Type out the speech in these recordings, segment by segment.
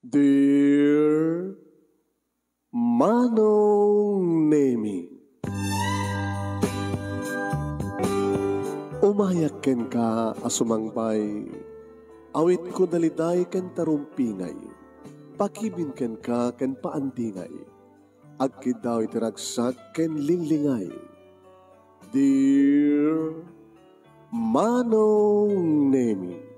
Dear Manong Nemy, umayak ken ka asumangbay, awit ko daliday ken tarumpinay, pakibin ken ka ken paandingay, agkid daw itiragsak ken linglingay. Dear Manong Nemy,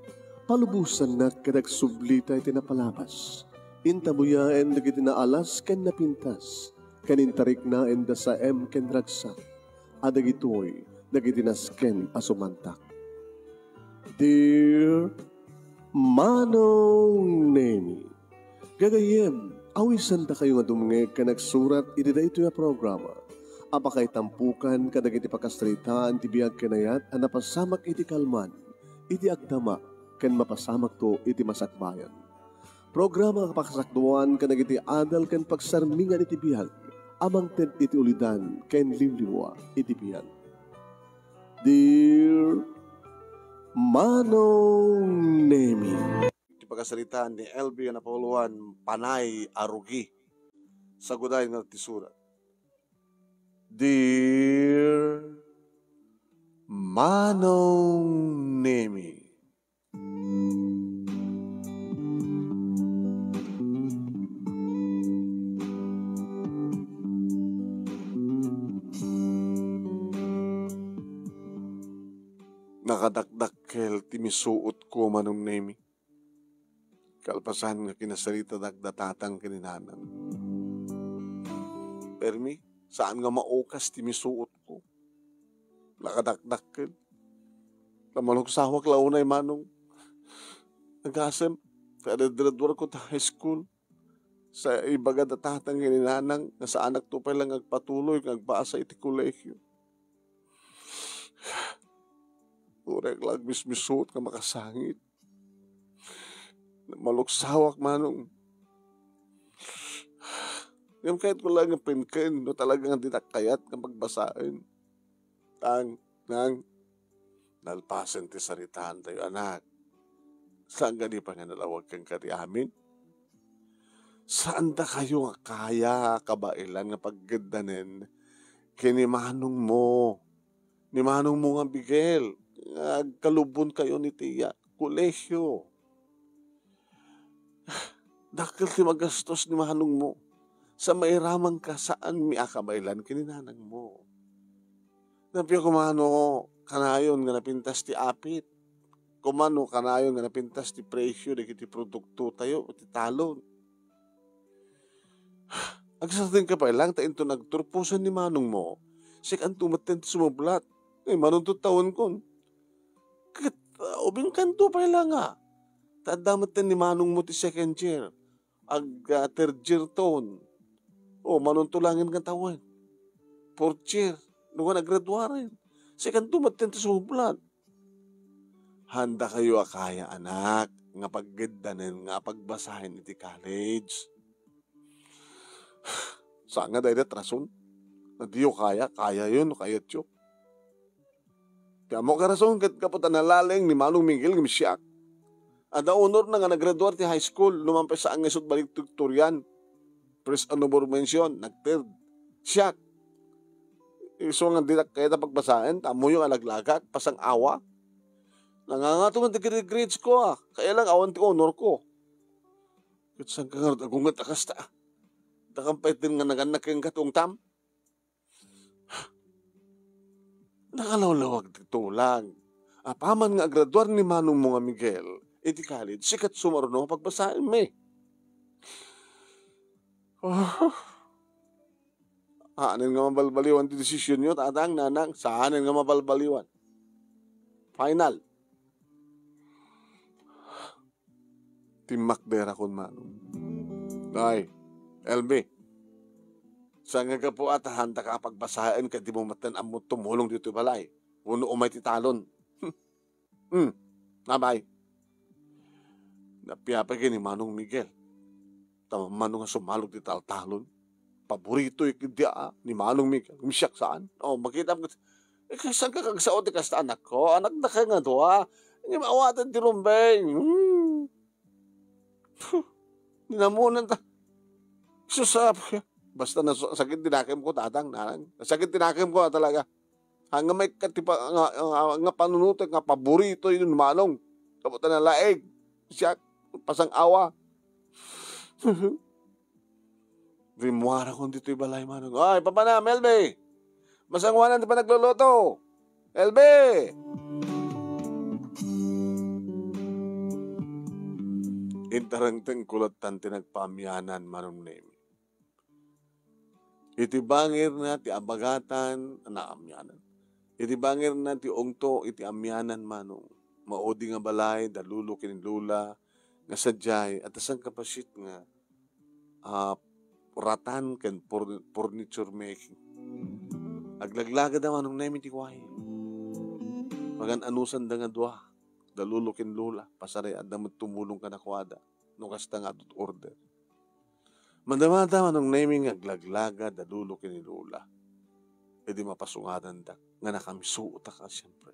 palubusan na kadagsublit ay tinapalabas. Intabuya and nagtinaalas ken napintas. Kanintarik na and dasaem ken dragsak. Adagitoy nagitinas ken asumantak. Dear Manong Nemy, gagayem, awisan ta kayo nga dumnge kanagsurat idida ito ya programa. Apakay tampukan kadagiti pakastritaan tibiyag kenayat ang napasamak iti kalman, iti agdama ken mapasamak to iti masakbayan. Programa pakasakduan ka nagiti adal ken pagsarmingan iti bihag, amang ted iti ulidan ken limliwa iti bihag. Dear Manong Nemy, iti pakasalitaan ni LB na Pauluan panay arugi sa guday ng tisurat. Dear Manong Nemy, nakadakdakkel timisuot ko Manong Nemy, kalpasan nga kinasalita dagdatatang kininanan. Permi, saan nga maukas timisuot ko? Nakadakdakkel tamalog sahwak launay Manong. Nagasem, kadadradwar ko ta high school sa ibaga datatang kininanang na sa anak to palang nagpatuloy nagbasa iti kolehyo. Urek lag mismisot nga makasangit. Maluksawak Manong. Ngayon kahit ko lang ang pinken, no, talagang ditakayat ng pagbasain. Nang, nalpasen ti saritaan tayo anak. Saan gani pa nga nalawag kang kati amin? Saan da kayo nga kaya kabailan nga paggandanin kini Manong mo? Ni Manong mo nga bigel. Nagkalubon kayo ni tiya kolehyo. Dakil ti magastos ni Manong mo sa mairamang ka saan miakabailan kininanang mo. Napiya kumano kanayon nga napintas ti apit. Kumano kanayon nga napintas ti presyo na kiti produkto tayo ti talon. Agsasating ka pa ilang ta into nagturpusan ni Manong mo sik ang tumaten ti sumublat. Eh Manong tutawon kon ubing kanto pa lang nga. Tadamatan ni Manong mo ti second year. Ag third year taon. O Manong tulangin kang tawin. Fourth year. Nung ka nagraduarin. Second tumatin ti sublat. Handa kayo akaya anak. Nga paggandanin nga pagbasahin iti college. Saan nga dahil atrason? Na diyo kaya. Kaya yun. Kaya tiyo. Kamo karason ket kaputan nalaleng ni Manong Miguel Gimsiak. Ada honor na nga nagraduar ti high school lumampay sa angesod balik tutorian. Pres anobor mention nagted siak. Iso nga didak kayta pagbasaen tamo yung alaglagak pasang awa. Nangangatuman ti grades ko. Kaya lang awan ti honor ko. Ket sang kangar agungat akasta. Dakampayten nga naganak ken katungtam. Nakalawlawag dito lang. Apaman nga graduar ni Manong mga Miguel, iti college, sikat sumaruno pagbasahin me. Oh. Saanin nga mabalbaliwan ti desisyon yun, tatang, nanang, saanin nga mabalbaliwan. Final. Timakdera kon Manong. Ay, LB. Sanga ka po at handa ka pagbasahin ka di mo matanamot tumulong dito balay. Uno umay titalon. Nabay. Napiyapagin ni Manong Miguel. Manong nga sumalog di taltalon. Paborito ikidia ni Manong Miguel. Misyak saan? O, makita mo. Eh, saan ka kagsaot ikas anak ko? Anak na ka nga to ha. Hindi maawatan ti rumbeng. Minamunan ta. Susap. Basta nasakit tinakim ko, tatang, narang. Nasakit tinakim ko talaga. Hanggang may katipa, nga panunutok, nga paborito yun, Manong. Kabutan ng laeg. Siya, pasang awa. Rimuara ko dito yung balay, Manong. Ay, papa na, Melbe. Masangwanan di pa nagluluto. Melbe! Intarangteng kulatan tinagpamyanan, Manong Nemy. Iti bangir na ti abagatan na amyanan. Iti bangir na ti ongto iti amyanan, Manong. Maodi nga balay, dalulo kinilula, nga sadyay, at asang kapasit nga ratan ken furniture making. Aglaglaga da, Manong Nemy, ti kwahe. Magananusan da nga dua, dalulo kinilula, pasaray at damat tumulong ka na kwada, nukasta nga at order. Mandamata, Manong Nemy, aglaglaga, dalulo, kinilula. E di mapasungadan da, nga nakamisuot ka, siyempre.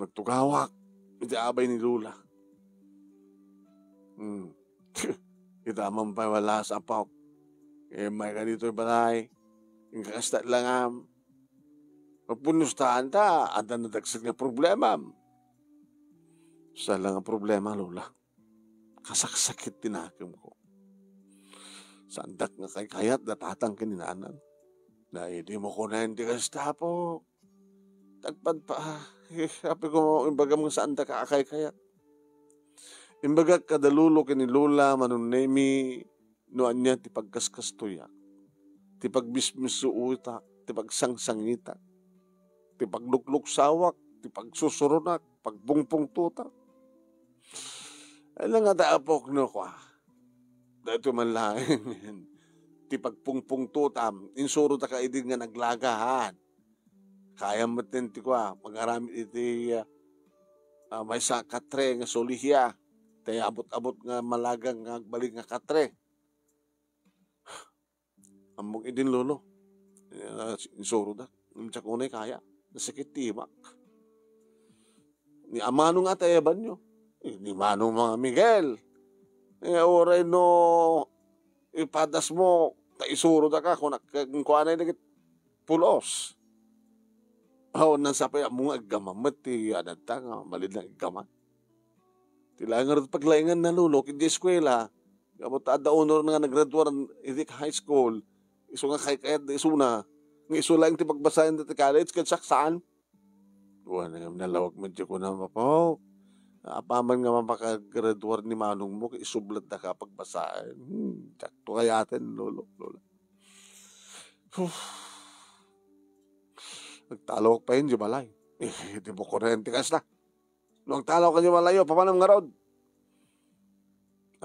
Nagtugawak, iti abay ni Lula. Itamang pa wala sa apok. E may ganito yung balay. Yung kakastat lang am. Magpunustaan ta, adan nadagsin nga problema. Saan lang ang problema, Lula? Kasaksakit tinakim ko. Sandak nga kay kayat natatang kininanan. Na hindi mo ko na hindi kasi tapo. Tagpad pa. Happy ko imbaga mong sandak ka kay kayat. Imbaga kadalulo kinilula, Manong Nemy, noan niya tipagkaskas tuya. Tipagbismisuuta, tipagsangsangita. Tipaglukluk sawak, tipagsusurunak, pagbungpung tuta. Alam nga taapok na ko ah. Dito man lang, ti pagpungpungtutam, insuro ta ka idin nga naglagahan. Kaya matin ti kwa, magaramit iti may sa katre nga solihiya, tayo abot-abot nga malagang nga balik nga katre. Amog idin lolo, insuro ta, nagtsakunay kaya, nasakit timak. Ni amano nga tayo ban nyo, ni Manong mga Miguel. Oray no ipadas mo taisuro da ka kung kuanay nagit pulos o nasapay mong agamamat ti adanta nga malid na agamat tilangar at paglaingan na lulok hindi eskwela kapot adaunor nga nagraduaran idik high school iso nga kayat isuna nga iso lang ti pagbasayan ti college kansaksaan wala nga nalawag medyo ko na mapaw. Apaman nga mapakagraduar ni Manong mo, isublat na kapag basahin. Takto kayatin, lolo, lola. Nagtalawak pa yun, di balay. Eh, di mo kurente kas na. Nagtalawak ka, di malayo, papanam nga raw.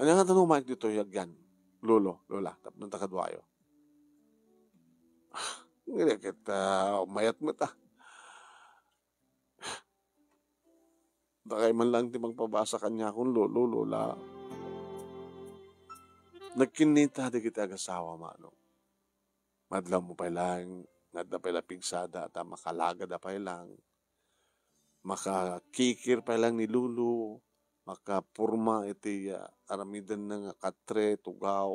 Ano nga tanong, Mike, dito, yagyan. Lolo, lola, tapnang takadwayo. Hindi kita, umayat mo ta. Takay man lang di magpabasa kanya kung lolo, lola. Nagkinita di kita agasawa, Manong. Madlaw mo pa lang, ngadda pa lang pigsada, at makalaga da pa lang. Makakikir pa lang ni Lulu, makapurma iti aramidan ng katre, tugaw,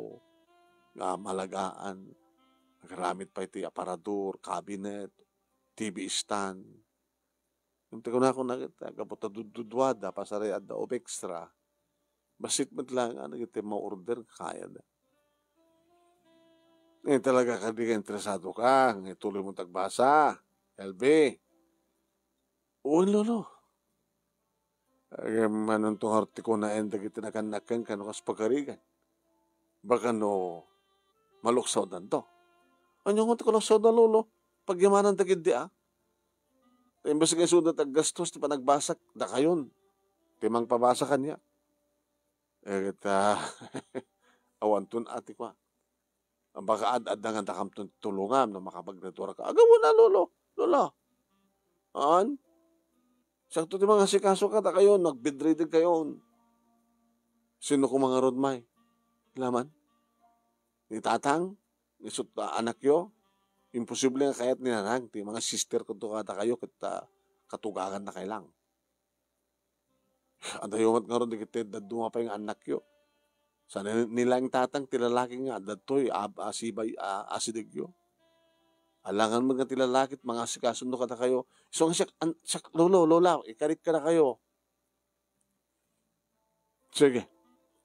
malagaan, nagramit pa iti aparador, cabinet, TV stand. Hindi ko na ako nakita, kapota dududwada, pasarayad na o extra. Basit matlang, nagiti ma-order, kaya na. Eh, talaga ka di ka interesado ka, ituloy mong tagbasa, LB. Oo, lolo. Kaya manong itong arti ko na endag itinakanakan ka no kas pagkarigan. Baka no, maluksaw na ito. Ano nga ito ko luksaw na, lolo? Pagyamanan tagid di ah. Imbes nga sudat at gastos, di pa nagbasak, da kayon. Timang pabasa kanya. Eh, kita, awantun ati ko. Baka ad-adangan takam tulungan na makapag-retura ka. Agaw na, lolo. Lola. Aan? Sakto timang asikaso ka, da kayon. Nag-bedridden kayon. Sino ko mga rodmay? Laman? Ni tatang? Ni anak yo? Imposible nga kaya't ninanang. Ti mga sister ko ito kata kayo kita katugagan na kailang. At ayungat nga ron, di kita dadunga pa yung anak yun. Sa nilang tatang tilalaki nga, datoy, asibay, asidegyo. Alangan mga tilalakit, mga sikasundo ka na kayo. So, lolo, lola, ikarit ka na kayo. Sige,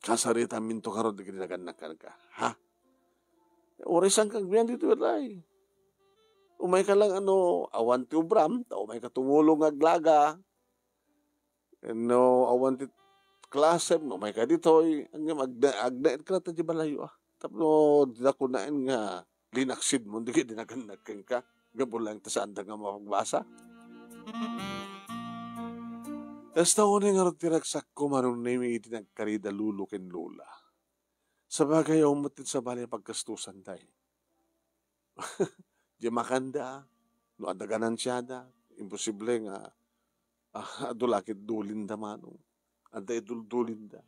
kasarita minto ka ron, ginaganakan ka. Ha? Oresan kang biyan dito, walay. Umay ka lang, awan ti ubram, umay ka tumulong aglaga. No, awan ti klasem, umay ka dito, agdaid ka na tayo balayo. Tapno, dinakunain nga, linaksid mo, hindi dinaganakan ka. Gabo lang, tasaan na nga mapagbasa. Tas taon nga rotiragsak ko, Manong Nemy, itinagkarida lulukin lula. Sabagay, umatit sa bali pagkastusan tayo. Di makanda, no adaganan siya da, imposible nga, adulakit dulinda manong, ada iduldulinda.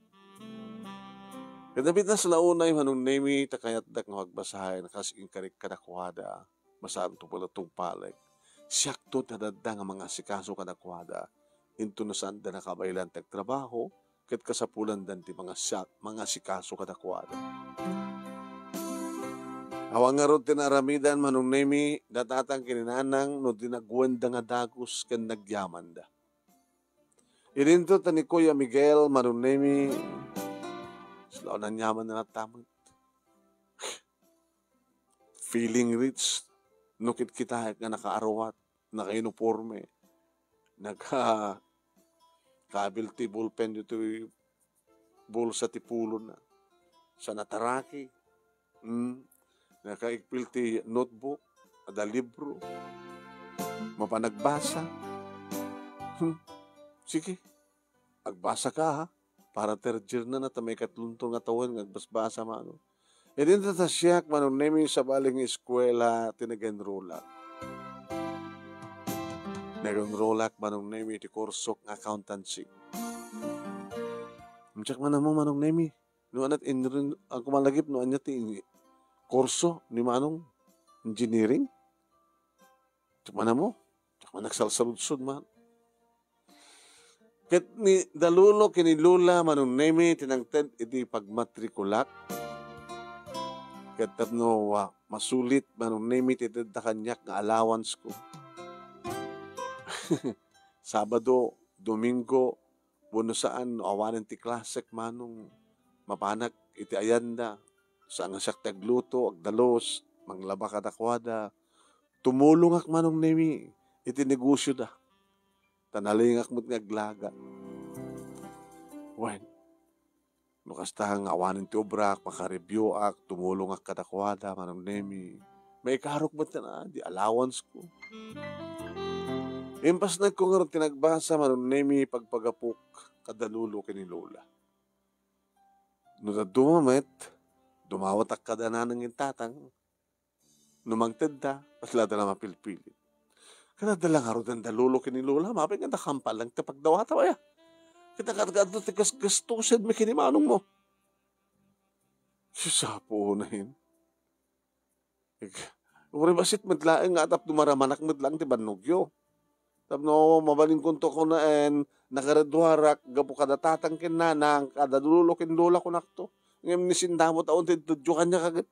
Kadabit na sa launay, Manong Nemy, takayat dak nga magbasahin, kasing karik kadakwada, masaan tupala tumpalik, siyakto tadadda nga mga sikaso kadakwada, into nasaan da nakabailan tagtrabaho, kat kasapulan danti mga siyak, mga sikaso kadakwada. Awang nga ron tinaramidan, Manong Nemy, datatang kininanang no dinagwanda nga dagos kan nagyaman da. Ilinto ta ni Kuya Miguel, Manong Nemy, sila na nyaman na natamad. Feeling rich, nukit kita nga nakaarawat, naka-uniforme, naka-kabilti bullpen dito, bulsa tipulo na, sa nataraki, nakaigpil ti notebook, ada libro, mapanagbasa. Sige, agbasa ka ha, para terjir na na tamay katluntong atawan, agbasbasa mano. E din ta siyak, Manong Nemy, sa baling eskwela, tinagenrolak. Nagenrolak, Manong Nemy, ti kursok ng accountancy. Mtsak man mo, Manong Nemy, noanat inrin, ang kumalagip, noanat ti kurso ni Manong Engineering. Tsaka na mo. Tsaka nagsalsaludsod man. Ket ni dalulo kinilula, Manong Nemy, tinangted iti pagmatrikulak. Ket tapno masulit, Manong Nemy, titidda kanyak nga allowance ko. Sabado, Domingo, buno saan, awanan ti klasik, Manong, mapanak iti ayanda. Sa nga siyak tagluto, agdalos, manglaba kadakwada, tumulong ak, Manong Nemy, itinegosyo da. Tanaling ak mo't ngaglaga. When, nukastahang awanin ti obrak, makareview ak, tumulong ak kadakwada, Manong Nemy, may karok ba't na, di allowance ko. Impas na ko nga tinagbasa, Manong Nemy, pagpagapok, kadalulo kinilola. No na dumamit, dumawat ak kadananang yung tatang, numangted da, paslada na mapilpilit. Kanadala nga rin ang dalulo kinilola, maping ang nakampal lang tapagdawata ba ya? Kitakatakad na tigas-gastusid may kinimanong mo. Sisa po na yun. Uribasit madlaing nga tap dumaramanak madlang ti Banugyo. Tap no, mabaling kunto ko na en, nakaredwarak, gapo kada tatang kinanang, kada dalulo kinilola ko nakto. Ngayon ni sindamot ako, tinudyokan niya kagad.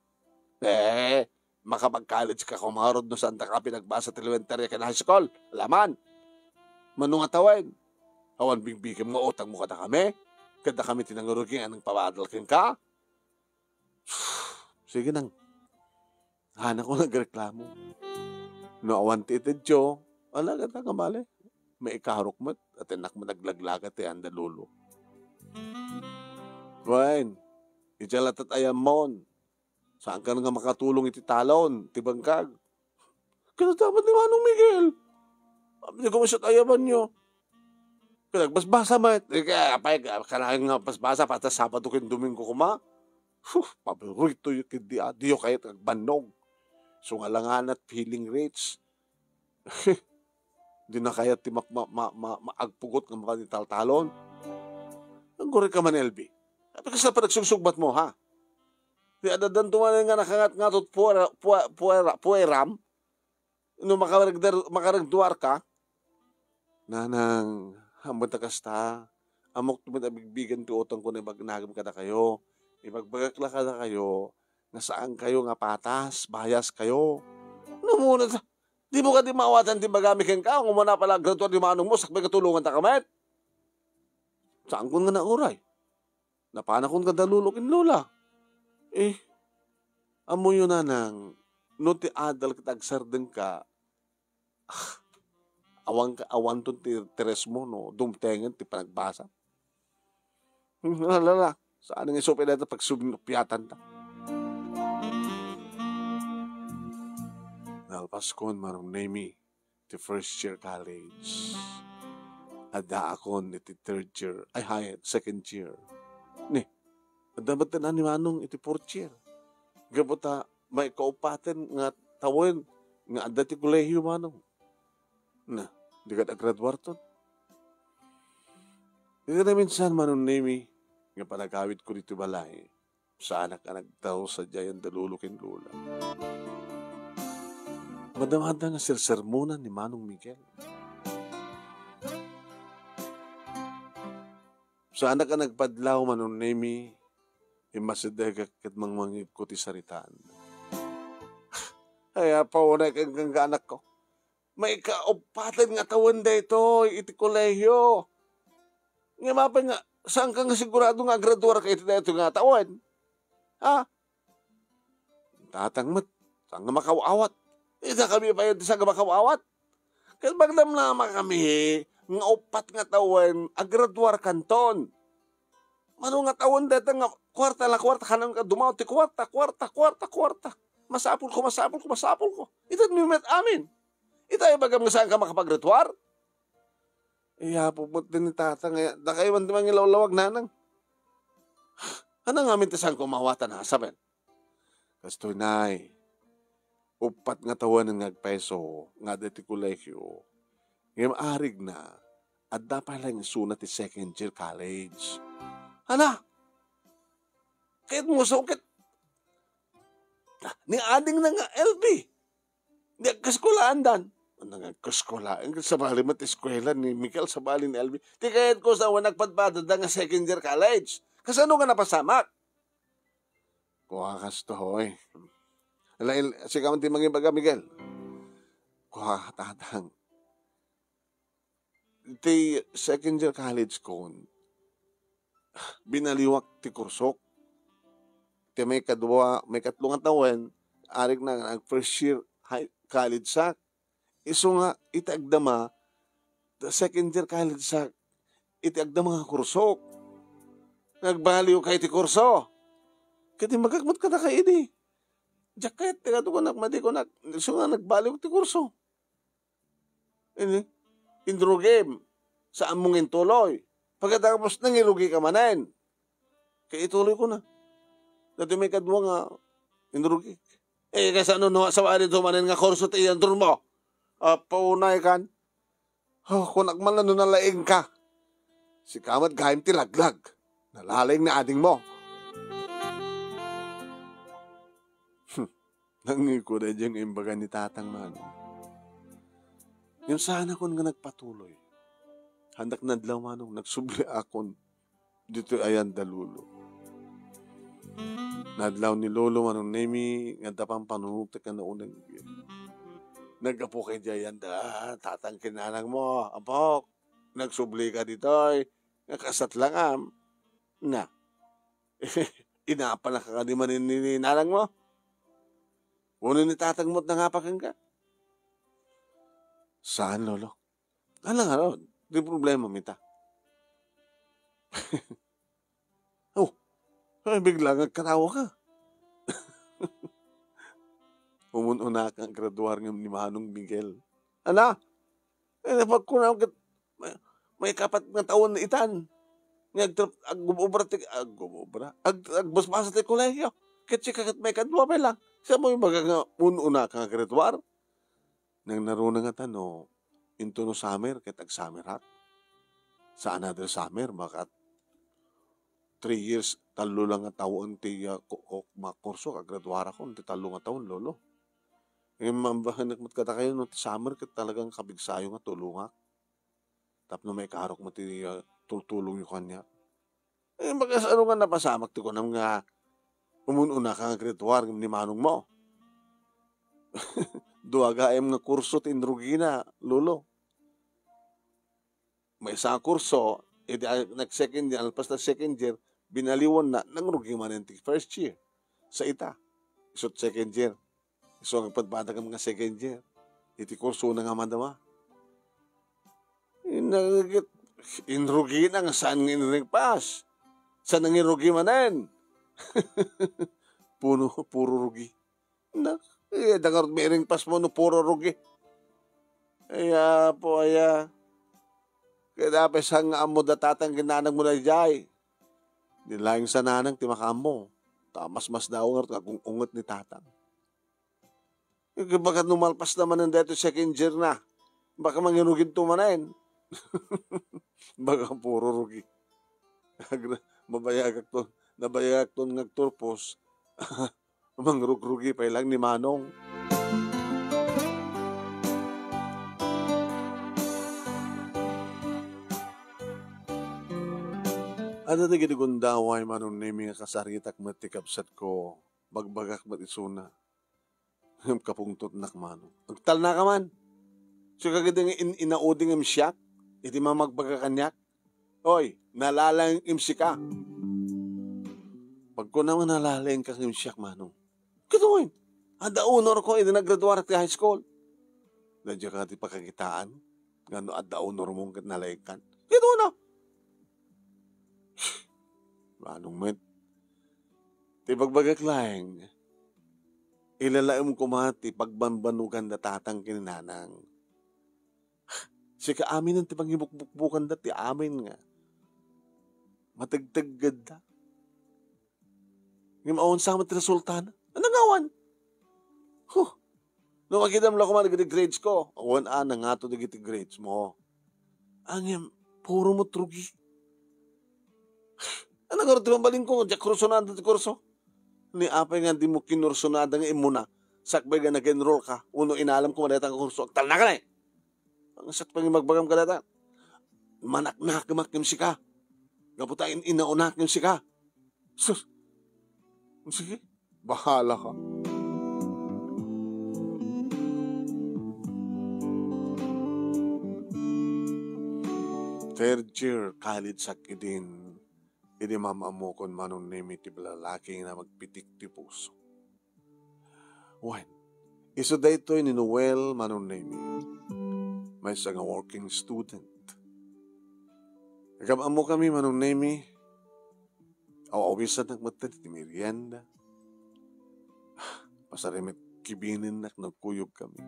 Makapag-college ka kumarod no saan ka pinagbasa telementarya ka na high school. Alaman. Manong atawin. Awan bingbikim mo, utang mo ka na kami. Kada kami tinangurugin, anong papadalkin ka? Sige nang. Hana ko nagreklamo. No awan titidyo. Wala ka na kamali. May ikarok mo at inak mo naglaglagat eh, andalulo. Wain. Ijalat at ayamon. Saan ka nga makatulong iti talon, iti bangkag? Kaya dapat ni Manong Miguel. Hindi ko masyot ayaman nyo. Kaya nagbasbasa mat. Apay, kanahin nga basbasa pata Sabado kin Domingo kuma. Paborito yung kindi adiyo kahit nagbanog. So nga langan at feeling rates. Hindi na kaya ti maagpugot ng mga talon. Ang gori ka man, LB. At kasi na panagsungsugbat mo, ha? Di adadantuman nga nakangat-ngatot pueram no makaragduar ka. Nanang, hambang takasta, amok tumitagbibigan ti utang ko na ibagnagam ka na kayo. Ibagbagakla na kayo na saan kayo nga patas, bias kayo. Ano muna? Di mo ka di maawatan, di bagamikin ka. Kung muna pala, gratuan di manong mo, sakbay katulungan ta kamat. Saan ko nga nauray? Napanakon ka dalulokin, Lola. Eh, amo yun na nang no ti adal kitagsar din ka. Ah, awan to teres mo, no? Dumtengan, ti panagbasa. Lala, saan nga isopin natin pag subinupyatan ta? Nalpas kon Manong Nemy, ti first year college. Ada akon iti third year, second year. Ni, dapat na ni Manong iti fourth year. Gabota, may kaupaten nga tawin, nga ada ti kolehiyo Manong. Na, di ka na-graduarton. Di ka na minsan, Manong Nemy, nga panagawid ko dito balay, sa anak ka nagtaho sa dyan dalulukin lula. Madamada nga sirsermona ni Manong Miguel. Sa anak ka nagpadlaw, Manong Nemy, imasidagak kat mangmangib ko ti saritaan. Kaya paunay kang anak ko. May kaupatan nga taon dito, iti kolehiyo. Nga mapan nga, saan ka nga sigurado nga graduar ka iti dito nga taon? Ha? Tatangmat, saan nga makawawat? Isa kami pa yun, saan nga makawawat? Kasi magdamlama kami, nga upat nga taon, agraduar kanton. Mano nga taon dito nga, kwarta kanang ka dumaw, ti kwarta. Masapol ko. Ito't may met amin. Itayo bagam nga saan ka makapag-retuar? Iya, pupot din ni tata ngayon. Dakaiwan naman yung lawlawag nanang. Ano nga amin tasang kumawatan ha? Sabi. Kastoy nay, upat nga tawanan ng nagpeso, nga detikulekyo. Ngayon arig na, at dapat lang sunat ni second year college. Ano? Kahit mo sakit. Ni ading na nga LB. Di kaskolaan dan. Nagkaskolaan ka sa bali mat eskwela ni Michael sa bali ni Elby. Di kaya't ko sa nagpadpadad nga second year college. Kasi ano ka napasamak? Kuha ka sa tohoy. Sige man timangin baga Miguel. Kuha ka tatang. Di second year college ko binaliwak ti kursok. Di may kadwa, may katlong tawen arig na first year college sak. Iso nga, itagdama, second year college sa itagdama nga kurso. Nagbaliw kayo ti kurso. Kati magagmat ka na kayo ni. Jacket, tikato ko nagmadi ko na. Iso nga, nagbaliw ti kurso. Indro game. Saan mong intuloy? Pagkatapos nangilugi ka manen. Kaya ituloy ko na. Dati may kadwa nga, indrogi. Eh, kasi ano, sa wali dumanin nga kurso ti iyan doon mo. Paunay kan, kung nagman na nun nalaing ka, si kamat gayim ti laglag, nalaling na ading mo. Nangikuray dyan yung imbaga ni tatang man. Yung sana kon nga nagpatuloy, handak nadlaw manong nagsubli akon, dito ayan dalulo. Nadlaw ni Lolo Manong Nemy, nga tapang panunugta ka na unang yun. Nag-apo kayo dyan, tatang kinanang mo, apok, nagsubli ka dito'y, nakasat lang am. Na, inaapan na ka di man ninanang mo. Puno ni tatang mo't nangapakan ka. Saan, Lolo? Alang-alang, di problema, mita. Biglang nagkatawa ka. Umununa kang graduar ng ni Manong Miguel. Ala, pag kunaw may kapat na taon na itan. Agbasbasa ti kolehiyo. Katsikakat may kadwa pa lang. Siya mo yung baga nga ununa kang graduar. Nang naruna nga tano, into no summer, kitag summer hat. Sa another summer, makat 3 years, talo lang nga taon ti makurso, kagraduara ko, ti talo nga taon, Lolo. Ngayon, mambahan nagmatkata kayo, no, ti summer, kat talagang kabigsayo nga tulunga. Tap na may karok mo, ti tultulong yung kanya. Eh, bagas ano nga napasamak ti ko nam nga umununa ka nga krituar ni manong mo. Duaga ayam nga kurso ti indrugina, lolo. May isang kurso, edi nag-second year, alpas na second year, binaliwan na ng rugi man yung first year. Sa ita, isot second year. So, ang pagpada ka mga second year, iti kurso na nga madama. Inrugi na nga saan nga inrigpas. Sa nangirugi manen. Puro rugi. Na, dangarot may ringpas mo no puro rugi. Aya po, aya. Kaya dapat saan nga amo datatang ginanag mo na jay. Nilayang sa nanang timakam mo. Mas daw nga kung ungot ni tatang. Bagat numalpas naman ng dito second year na. Baka manginugin tumanen. Baka puro rugi. Mabayagak to. Nabayagak to ng nagturpos. Mangrugrugi pa ilang ni Manong. Ano na ginigundawa yung Manong Nemy nga kasaritak matikapsat ko. Bagbagak matisuna. Kapungtot nak Manong. Agtal na ka man. So kagandang inauding im siyak. Iti mamagpagkakanyak. Oy, nalalang imsika. Pag ko naman nalalang kang imsyak, Manong. Katuin, handa honor ko, iti naggraduar at high school. Nadya ka ti pagkakitaan. Ngano handa honor mong nalalang kan. Katuin na. Manong met. Ti pagbagaklang. Ilalaim ko mati pagbambanugan na tatang kininanang. Sika amin ang tipangibukbukbukan da ti amin nga. Matagtaggad da. Ngayon maon sa amat na sultana. Anong awan? Huh. Nung akidam lang ko man grades ko. Awan na nga ito nagiti grades mo. Ang puro mo trugi. Anong aro timambalin ko? Diyak kursunada ti kurso. Ni apay nga di mo kinursunada nga imuna. Sakbay nga nag-enroll ka. Uno inalam ko manayat ang kurso. Agtal na ka na eh. Ang sat pang magbagam ka data. Manaknak makim sika. Gaputain inaunak yung sika. Sus. Sige. Bahala ka. Third year college sakidin. Hindi mamamukon Manong Nemy ti lalaking na magpitik ti puso. One. Isa daytoy ni Noel Manong Nemy. May isang working student. Nagkamaan mo kami, Manong Nemy. Awawisan nagmatan ti merienda. Pasarimit kibinin nak nagkuyog kami.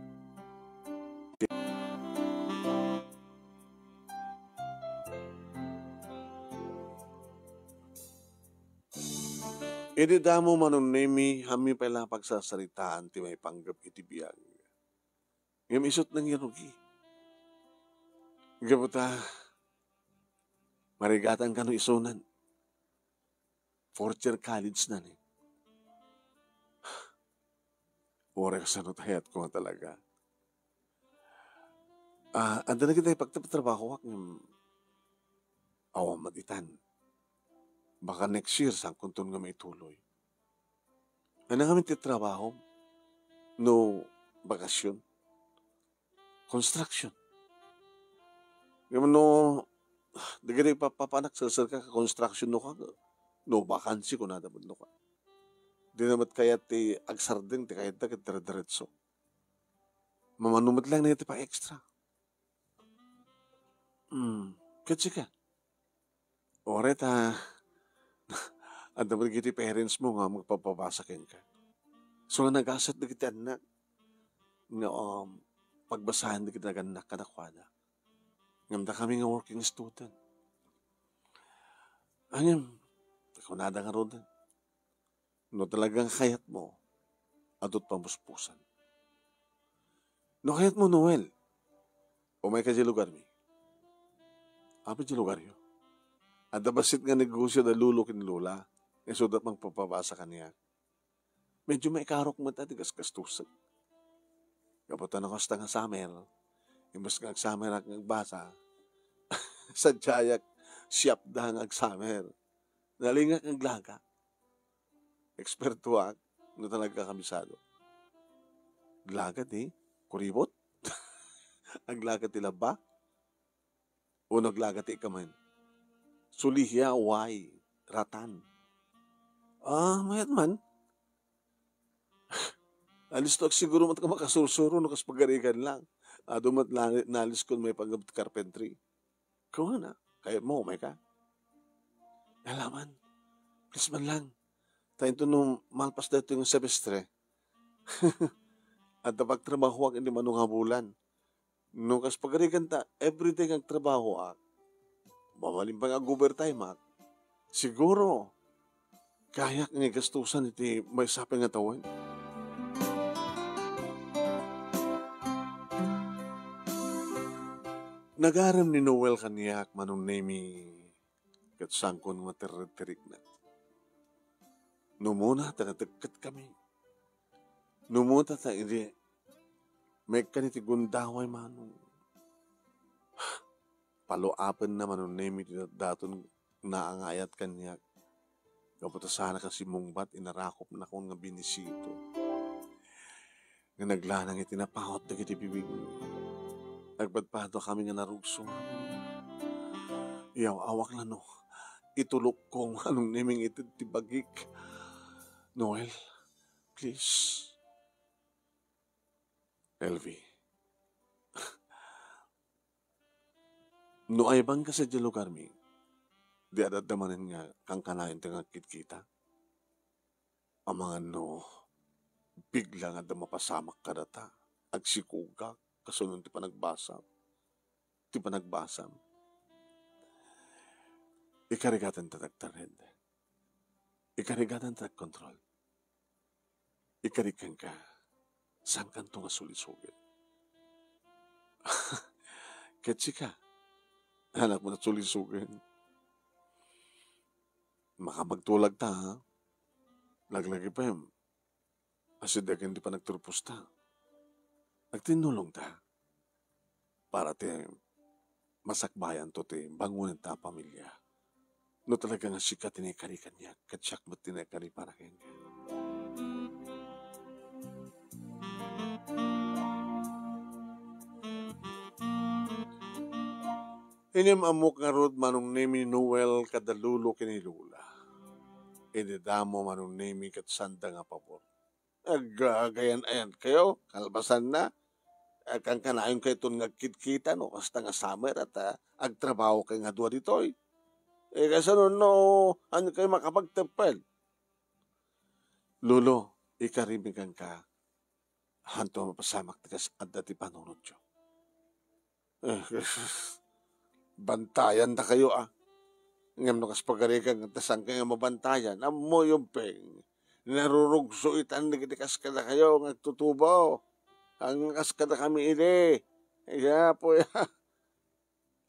Ididamo Manong Nemy, hami pala pagsasaritaan ti may panggap iti biyag. Ngayon isot ng yarugi. Gabuta, marigatan ka no isunan. Fourth year college na ni. Ore ka sa notayat ko talaga. Ando na kita ipagtapatrabaho wak ng awang magitan. Baka next year sang kuntun nga may tuloy. Ano kami titrabaho? No, bakasyon. Construction. Ngayon no, dagari papanak sasar ka ka-construction no ka, no vacancy ko na dapat no ka. Di naman kaya ti agsardeng ti kahit na kitara-diretso. Mamanumat lang na iti pa extra. Katsi ka. Oret ha, ang dapat kiti parents mo nga magpapabasakin ka. So nga nag-asat na kiti anak, nga pagbasahan na kiti nag-anak ka na kwana. Ngamda kami nga working student. Anyam, takunada nga roon. No talagang kayat mo, adot pamuspusan. No kayat mo, Noel. Umay ka di lugar mi. Api di lugar yun. At nabasit nga negosyo na lulo kinilula, e sudat mang papabasa kaniya. Medyo may karok mo at gasgastusan. Kaputan ang kasta nga summer, imbas nga agsamer ang basa. Sa jayak, siyap na ang agsamer. Nalingak ang glaga. Ekspertuak na talaga kamisado. Glaga ti kuribot? Ang glaga ti laba? O naglaga ti ikaman? Sulihya way ratan. Ah, mayat man. Alis to siguro mat ka makasursuro no kas pagarigan lang. Adumat nalis ko may pagabot carpentry. Kawa na. Kaya mo, may ka. Alaman. Please man lang. Tayo ito nung malpas dito yung semestre. At napagtrabaho ang hindi manungabulan. No kas pagarigan ta, everything ang trabaho ak. Mamalim pang ag-overtime ak. Siguro, kaya kang igastusan iti may sapeng atawan. Nagaram ni Noel kaniyak Manong Nemy kat sangkon materretirik na. Numuna tanatagkat kami. Numuta ta hindi may kanitigundawa ay Manong. Paloapan na Manong Nemy daton naangayat kaniyak. Kapata sana kasi mungbat inarakop na kong nga binisito. Nga naglanang itinapahot na kitipibig. Nagpadpado kami nga narugso. Iyaw, awak na no. Itulok kong anong naming ititibagik. Noel, please. Elvie. No ay bang kasi di lugar mi? Di adadamanin nga kang kanayin tingang kitkita. Ang mga no, bigla nga damapasamak ka data. Agsikugak. Kasunod ti panagbasam. Ikarigatan tatagtarid. Ikarigatan tatagkontrol. Ikarikan ka. Saan kang tunga sulisugin? Ketsi ka. Anak mo na sulisugin. Makamagtulag ta, ha? Laglagi pa yun. Asidag hindi pa nagturpos ta. Nagtinulong ta para ti masakbayan to ti bangunin ta pamilya. No talaga nga sikat tinekarikan niya katsak mo tinekari para kayo. Inim amok nga rod Manong Nemy Noel kadalulo kinilula. Inidamo Manong Nemy katsanda nga pabor. Agagayan-ayan kayo, kalbasan na. Kang kanayon kayo itong nagkitkita, no? Kasta nga summer at agtrabaho kayo nga doon dito, eh. Eh, kasi no, ano kayo makapagtapal? Lolo, ikarimigan ka. Hanto mapasamak tikas at dati panunod nyo. Bantayan na kayo, ah. Ngam no kas pagarigan at tasang kayo mabantayan. Amo yung peng. Narurugso itan, nagitikas ka na kayo, nagtutubo. Ang kas ka na kami ili. Kaya po, ya.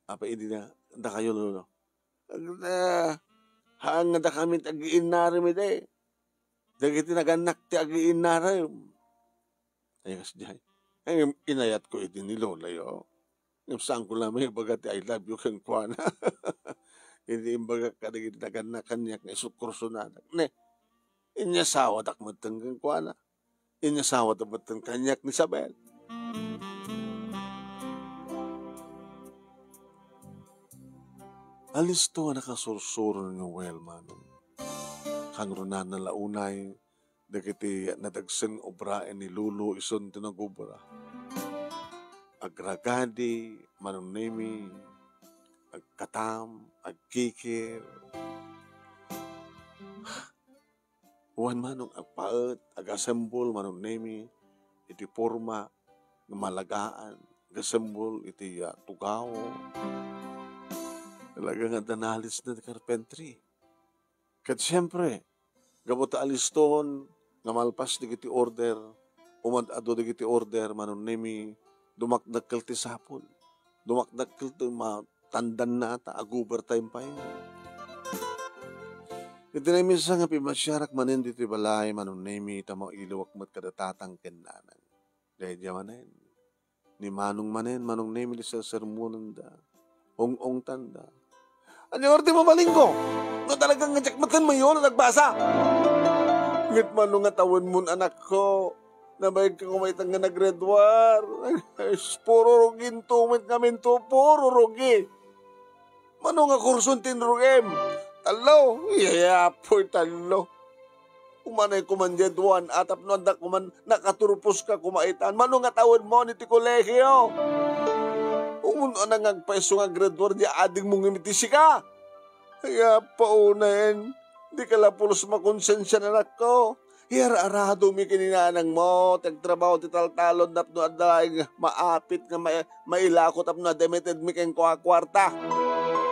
Apa, hindi na kayo, lolo. Haan na kami, agiin na rin, ili. Dagiti naganak, agiin na rin. Ay, kas diyan. Ang inayat ko, iti ni lola, yo. Ang saan ko lang, may baga, I love you, kang kwa na. Hindi yung baga ka, nagiti naganak, kanyak, isukurso na. Ne, inyasawa takmatan kang kuana. Inyasawa takmatan kanyak ni Isabel. Alis to nakasursuro ni Noel Manong. Kang runan na launay, dagiti nadagseng obraen ni Lulu ison tinagubra. Agragadi, Manong Nemy, agkatam, agkikir. Buwan Manong agpaat, agasembol Manong Nemy, iti forma, malagaan, agasembol, iti tugaw. Talagang danalis na carpentry. Kat siyempre, gabota aliston, ngamalpas di kiti order, umadado di kiti order Manong Nemy, dumakdakal ti sapol, dumakdakal ti matandan na ata, aguber time pa yun. Iti na misa nga pimasyarak manin dito balay Manong Nemy tamaw ilawak mat kadatatang kennanan. Dahil diya manin. Ni Manong manin, Manong Nemy lisa sermonan da. Ong-ong tanda. Ano yung orte mamalinggo? No, talagang nagjakmatan mo yun, nagbasa. Ngit man nung atawan mo, anak ko, nabayag ka kumaitang nga nag-red war. Puro rugin tumit namin to, puro rugi. Mano nga kursun tinrugem? Talo, iayapoy talo. Umanay kumanjed one, atap no, andak kuman, nakaturpos ka kumaitan. Mano nga tawad mo, niti kolehyo. Umunan na nga peso nga grade war, di ading mong imitisi ka. Kaya paunahin, di ka lapulos makonsensya na nako. Hiyara-arado mi kininanang mo, tagtrabaho, titaltalon, nap no, adalaing maapit nga mailakot, ap no, ademited mi kang kwarta.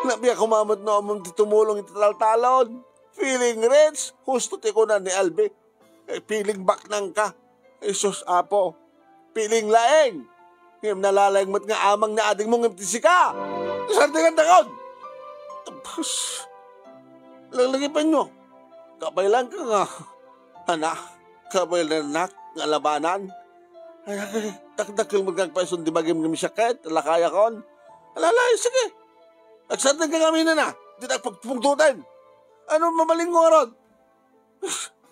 Nabi ako mamad na umang titumulong itataltalon. Feeling rich, husto ti ko na ni Albi. Feeling baknang ka. Isos apo. Feeling laeng. Ngayon nalalayang mat nga amang na ading mong ngiptisi ka. Sardingan takod. Tapos, langlagipan nyo. Kabay lang ka nga. Anak, kabay lang anak, nga labanan. Takdakil magkagpaisun, di bagay mga misyakit, lakaya kon. Alalay, sige. Nagsartan ka kami na na. Di nagpagpugtutin. Ano mamaling ko aron?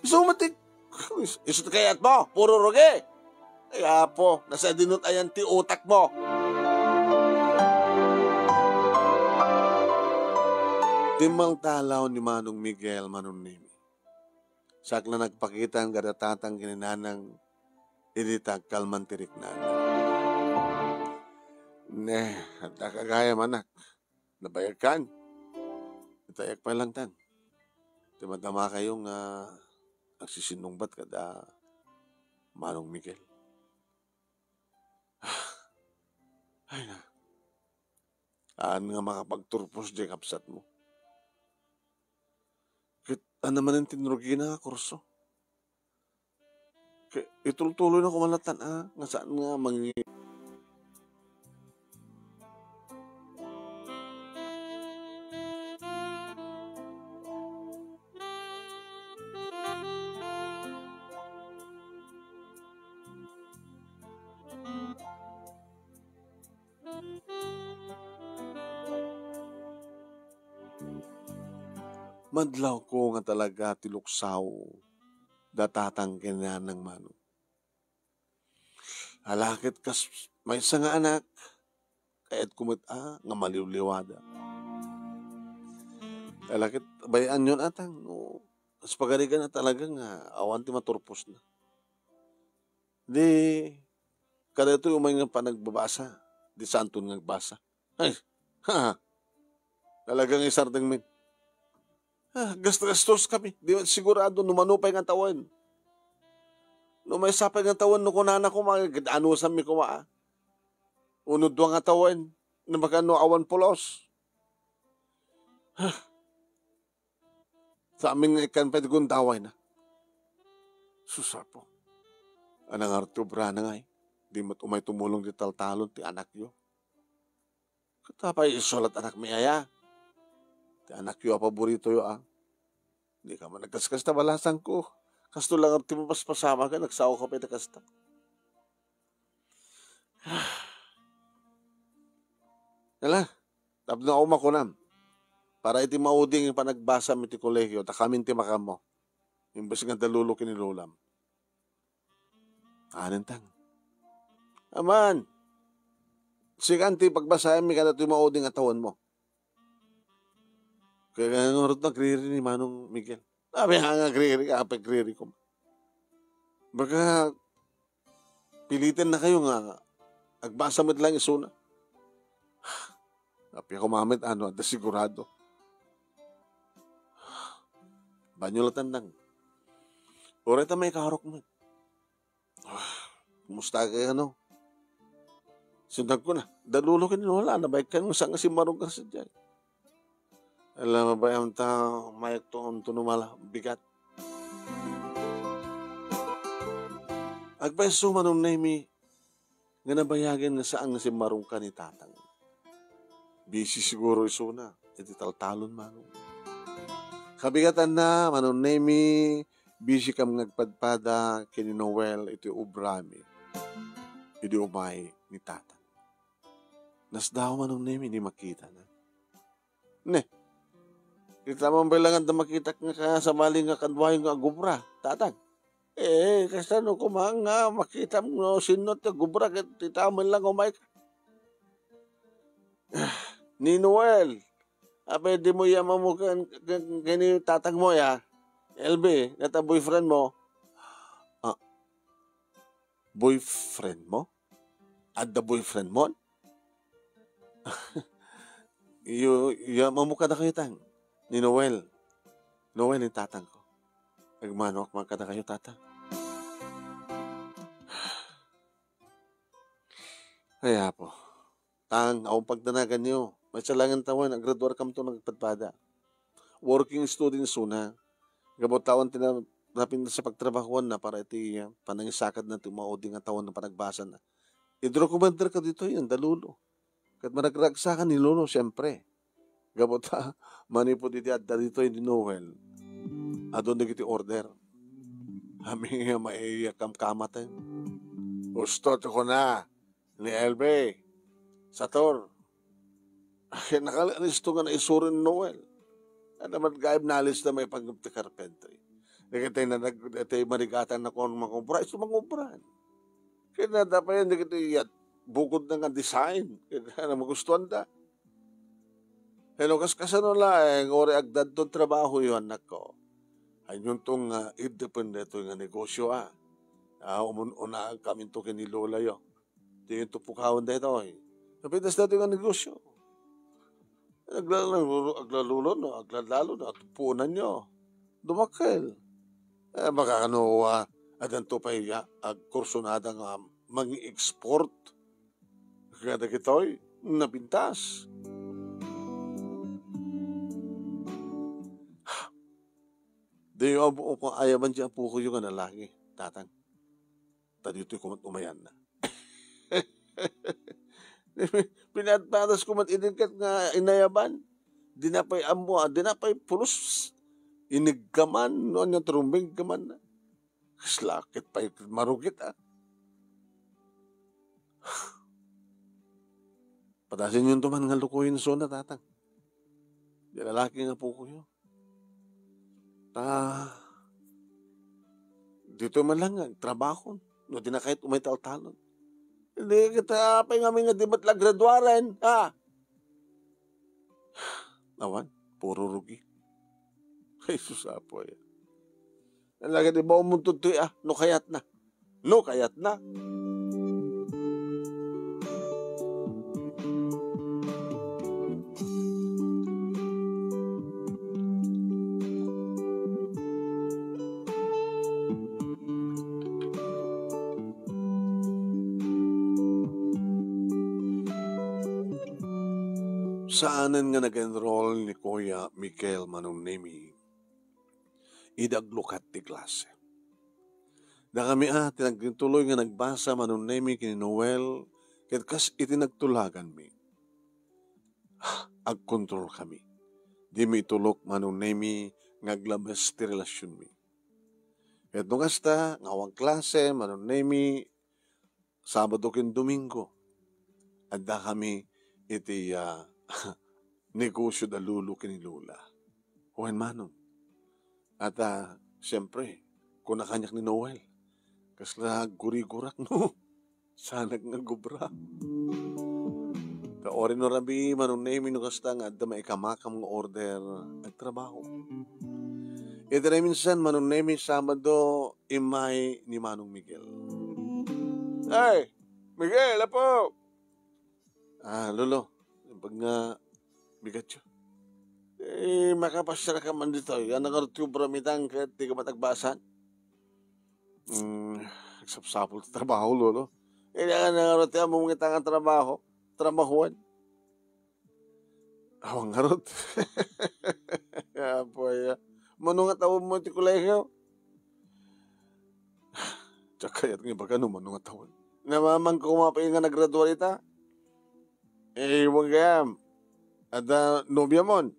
Sumatik. Isot kayat mo. Puro roge. Kaya po, nasa dinot ayan ti utak mo. Timang talaw ni Manong Miguel, Manong Nemy. Sakla nagpakita ang garatatang kininanang iditag kalmantirik na. Ne, at nakagaya manak. Nabayag kan. Itayak pa lang tan. Timatama kayong nagsisinungbat kada Manong Miguel. Ay na. Aan nga makapagturpos di kapsat mo. Kit ano naman ang tinrugi na kurso? Itultuloy na kumalatan nga saan nga mangyayari. Madlaw ko nga talaga tiluksaw datatang kinanang Manong. Alakit kas may isa nga anak kaya't kumita nga maliw-liwada. Alakit bayan yun atang as pagarigan na talaga nga awanti maturpos na. Di kada ito umay nga pa nagbabasa di santun nagbasa. Ay, ha, talagang isardang may gastos kami. Di sigurado, numanupay ng tawan. Numay sapay ng tawan, nukunana ko, ano sa mi kumaa. Unod doang ng tawan, numakano awan pulos. Sa amin nga ikan pwede kong daway na. Susapo. Anang artubra na nga eh. Di matumay tumulong di taltalon ti anak yo. Katapay isulat anak mi aya. Ti anak yo, paborito yo, Hindi ka man nagkaskas na balasan ko. Kasto lang ang timapaspasama ka, nagsawa ka pa itakasta. Yala, tapos na ako makunam. Para iti mauding yung panagbasa mi ti kolehyo, takamin ti makamo. Imbes nga dalulo kinilulam. Anantang. Aman, sikanti pagbasahin mi ka na iti mauding atawan mo. Kaya nga nga rin nagriri ni Manong Miguel. Sabi nga nagriri, kapag-griri ko. Baka, pilitin na kayo nga, agbasamit lang isuna. Kapag kumamit, at sigurado. Banyulatan lang. Oret na may kaharok mo. Kumusta kayo, Sindag ko na, dalulo ka nila, wala na ba? Kaya nga saan nga si Marong kasi dyan. Alam mo ba yung tao, mayak toon tunumala, bigat. Agpay sumanong Nemy, nga nabayagin na saan nga si Marong ka ni Tatang. Busy siguro isuna, iti taltalon Manong. Kabigatan na, Manong Nemy, busy kang nagpadpada, kini Noel, iti ubrami. Iti umay ni Tatang. Nas daw Manong Nemy, ni makita na. Ne, Kita man bilangan na makita nga sa mali nga kadwayo nga gubra, tatag. Eh, kasano ko nga makita mo sinot nga gubra, kita man lang umay ka. Ni Noel, pwede mo yaman mo ganyan tatag mo ya, LB, nata boyfriend mo. Ah, boyfriend mo? At the boyfriend mo? Yaman mo ka na kayo tang. Ni Noel. Noel yung tatang ko. Nagmanok man ka na kayo, tata. Kaya po. Tang, akong pagtanagan niyo. Matsalangan taon, nag-graduar kam to nagpadpada. Working student suna. Gabot taon, tinapin sa pagtrabahoan na para iti panangisakad na tumaudi nga taon na panagbasa na. Idrokumentar ka dito yun, dalulo. Kat managragsakan ni Lolo, siyempre. Gabota, manipod iti at dalito yung Noel. Adon na kiti order. Kami nga maiakam kamat eh. Gusto ko na ni Elbe. Sator. Nakalinis to nga na isurin ni Noel. At naman gayab nalis na may pagkipti carpentry. Nakitay na nagtay marigatan na kung makumpura. Ito makumpuran. Kaya na dapat yan, nakitay bukod na nga design. Kaya na magustuhan da. Hello, kasano lang, ori agdad doon trabaho yun, nako. Ayun itong independent nga negosyo, ah. Una kami ito ni Lola yun. Ito yung tupukawan na ito, eh. Napitas natin nga negosyo. Aglalulo, no? Aglalalo, no? Tupunan nyo. Dumakil. Eh, makakano, adanto pa yung kursunadang mangi-export. Kaya na ito, eh. Napintas. Di yung ayaman siya po ko yung analaki, tatang. Tadito yung umayan na. Pinatpatas kumat idinkat nga inayaban. Dinapay amwa, dinapay pulos. Inigkaman, noon yung trumbing kaman na. Kaslakit pa yung marugit, ah. Patasin yung tuman nga lukuhin so na, tatang. Di lalaki nga po ko yun. Dito man lang ang trabaho. No, di na kahit umay talon. Hindi kita apay nga mga dibat lang graduaran, ha? Nawan, puro rugi. Ay, susapo yan. Nalaga di ba umuntod to, ah? No, kayat na. No, kayat na. Saanan nga nag-enroll ni Kuya Michael Manong Nemy. Idaglukat ti klase. Na kami tinagtuloy nga nagbasa Manong Nemy kini Noel ket kas itinagtulagan mi. Agkontrol kami. Di mi tulok Manong Nemy ngaglabas ti relasyon mi. Ket no kasta ngawang klase Manong Nemy Sabado ken Domingo. Adda kami iti negosyo da lulu kini Lola. Huwen Manong. At siyempre, kunakanyak ni Noel. Kasla guri-gurak, no? Sanag nga gubra. Kaori no rabi, Manong Nemy no kasta nga adda maikamakam nga order at trabaho. Ito na minsan, Manong Nemy, Sabado, imay ni Manong Miguel. Ay! Miguel, apo! Lolo. Pag nga, bigat yun. Eh, makapasara ka man dito. Yan ang artubra mitang kahit di ka matagbasan. Nagsapsapol sa trabaho, Lolo. Eh, yan ang artubra mungitang ang trabaho. Trabahuan. Awang harot. Kaya manungat awang mo iti kulegyo. Tsaka yat nga baga no, manungat awang. Namamang kumapay nga nagradualita. Eh, huwag kaya. At nobya mon.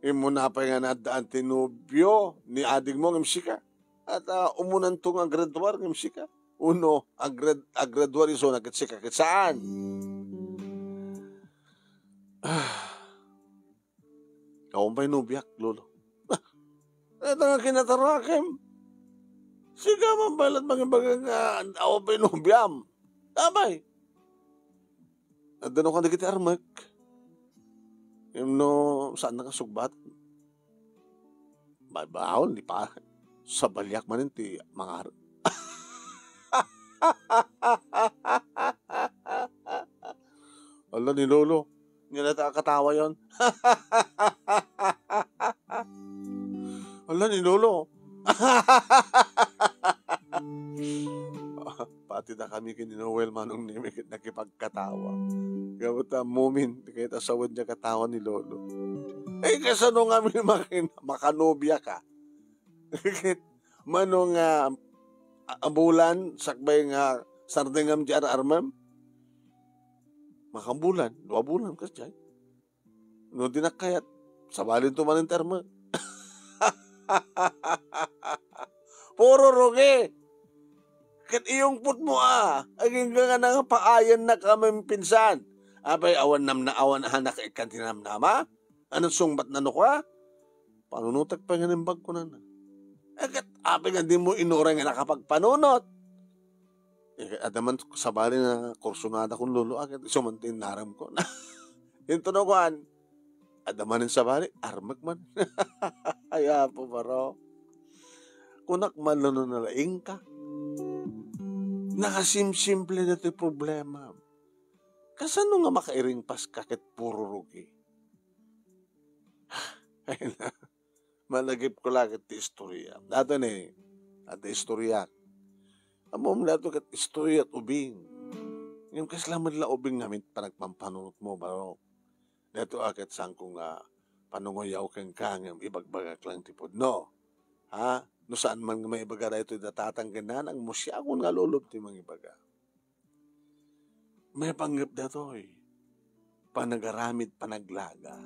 Imuna pa nga na daan tinobyo ni adig mo ng msika. At umunan to nga graduar ng msika. Uno, agraduar iso na kitsika. Kitsaan? Kaumpay nubiak, lolo. Ito nga kinatarakim. Siga man balat maging bagang kaumpay nubiam. Tamay. At doon ako nagkiti armak. Imno, saan nakasugbat? May baon, di pa. Sa balyak man ti mga harap. Ala ni lolo. Hindi na nakakatawa yun. Ala ni lolo. Pati na kami kininoel Manong Nemy nakipagkatawa. Gawat na moment kahit asawad niya katawa ni lolo. Eh kasano nga makanobya ka? Manong ambulan sakbay nga sardengam di ararmam? Makambulan, 2 bulan kasi. No dinakayat sabalin to man termo. Puro roge. Ket iyong put mo aging nga nga paayan na kaming pinsan. Abay awan nam na awan hanak ikan tinam nama. Anong sungbat na no ka? Panunutag pa nga ng bag ko na na. Eket abay nga di mo inura nga nakapagpanunot. At naman sabali na kursunada kong lolo agad. Sumantin naram ko. Yung tunuguan. At naman yung sabali, armak man. Kaya po baro. Kunak man na nalaing ka. Nakasimsimple na ito'y problema. Kasano nga makairing paskakit puro rugi? Ayun na. Malagip ko lang ito'y istorya. Dato na eh. At istorya. Amom lato kat istorya at ubing. Ngayon kaslaman la ubing namin panagpampanunot mo, baro. Dato akit saan kong panungoyaw kang kangam, ibagbagak lang tipod. No? Ha? No saan man may ibaga na ito'y natatangganan, ang musya akong nga lulup ti mga ibaga. May panggap na ito'y panagaramid panaglaga.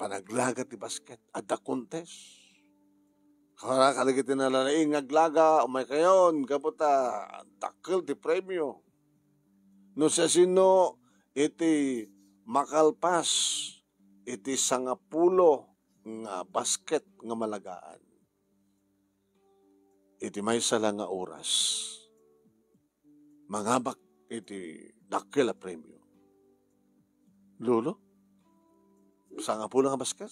Panaglaga ti basket at the contest. Kaya kaligitin na lalaing aglaga, umay kayon, kaputa, takil ti premyo. No siya sino, iti makalpas, iti sangapulo nga basket nga malagaan. Iti may sala nga oras. Mangabak iti takil a premyo. Lolo? Sangapulo nga basket?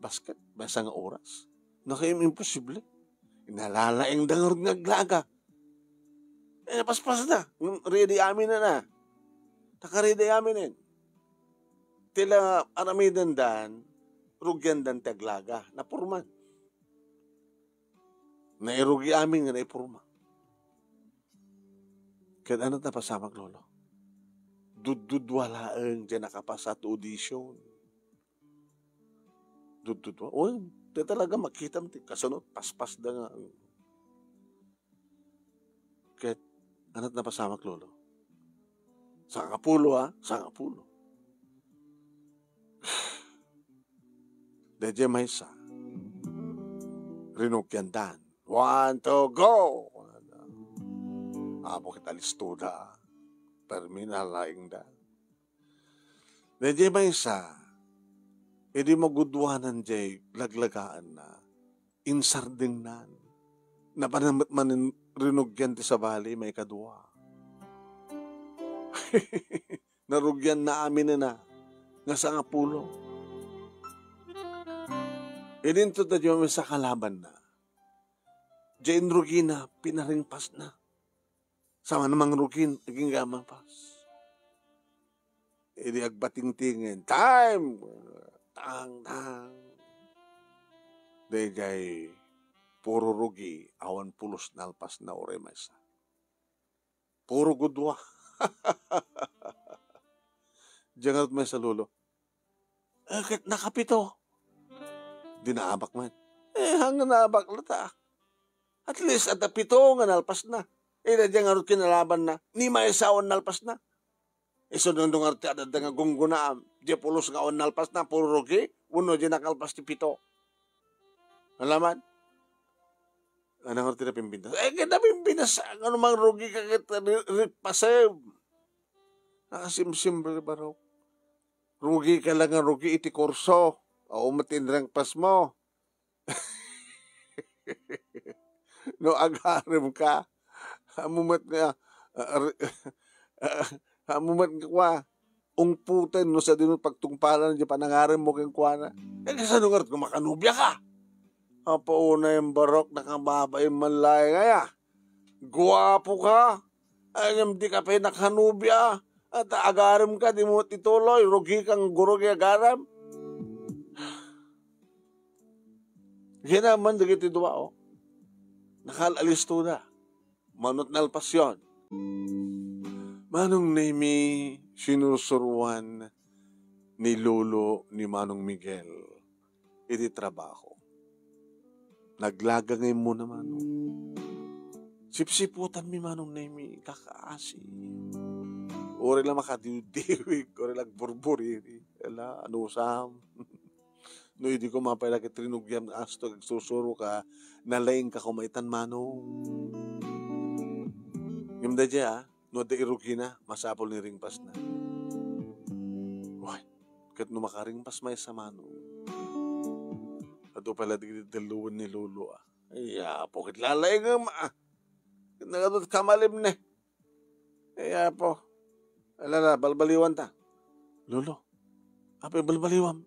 Basket? May sanga oras? Nakayim imposible. Inalalaing dangarod nga aglaga. Eh, napaspas na. Ready amin na. Nakaready amin eh. Tila aramidan dan, rugyan dan taglaga. Napurman. Nairugi amin nga naipurma. Kaya ano't napasamag, lolo? Dududwalaan dyan nakapasa to audition. Dududwalaan. Uy, di talaga makita mo, kasunod, paspas na nga. Kahit, ano't napasamak, lolo? Sangapulo, ha? Sangapulo. Deje Maysa. Rinukyandan. 1, 2, go! Abo kita listo na. Terminal laing da. Deje Maysa. Hindi magudwanan jay laglagaan na insardingnan na panamit manin rinugyan ti sa bali may kadwa. Narugyan na amin na nga sa nga pulo. Idinto na diyo sa kalaban na jay rugina pinaring pas na sama namang rugin naging gamang pas. Hindi agbatingtingin time! Tang-tang. Degay puro rugi awan pulos nalpas na ore Maysa. Puro gudwa. Jangat Maysa lolo. Akit nakapito. Di naabak man. Eh hanggang naabak lata. At least at napito nga nalpas na. Eh nadyangarot kinalaban na. Ni Maysa awan nalpas na. Isunundong arti at nga gunggunaam. Diya pulos nga on nalpas na puro rugi. Uno diya nakalpas ti 7. Alaman? Anong arti na pimpintas? Eh, kita pimpintas. Ano mang rugi kakit pasev. Nakasimsim barok. Rugi ka lang ang rugi iti kurso. O matindrang pasmo. No agarim ka. Hamumat nga. Hamumat nga kwa. Ung putin no sa din pagtungpalan niya panangarim mo kang kwa na. Eh kasi nung arat kumakanubya ka. Apauna yung barok nakababa yung manlay kaya. Guwapo ka. Ayam di ka pinakhanubya. At agaram ka, di mo tituloy. Rugi kang gurugi agaram. Yan naman, dagiti dua o. Nakalalis to na. Manot na alpasyon. Manong Nemy, sinusuruan ni Lolo ni Manong Miguel. Iti trabaho. Naglagangay mo na, Manong. Sipsiputan mi Manong Nemy, kakaasi. Uri lang makadiwig, uri lang burburiri. Ala, anusam. No, hindi ko mapayla ka trinugyam na asto, susuro ka, nalaing ka kumaitan, Manong. Ngimda dya, no, da irugi na, masapol ni ringpas na. Uy, kat no makaringpas may sa Manong. Ato pala, daluan ni Lolo, ah. Iya, pokit lalaing nga, ah. Nagatot kamalim na. Iya, po. Alala, balbaliwan ta. Lolo, ape balbaliwan?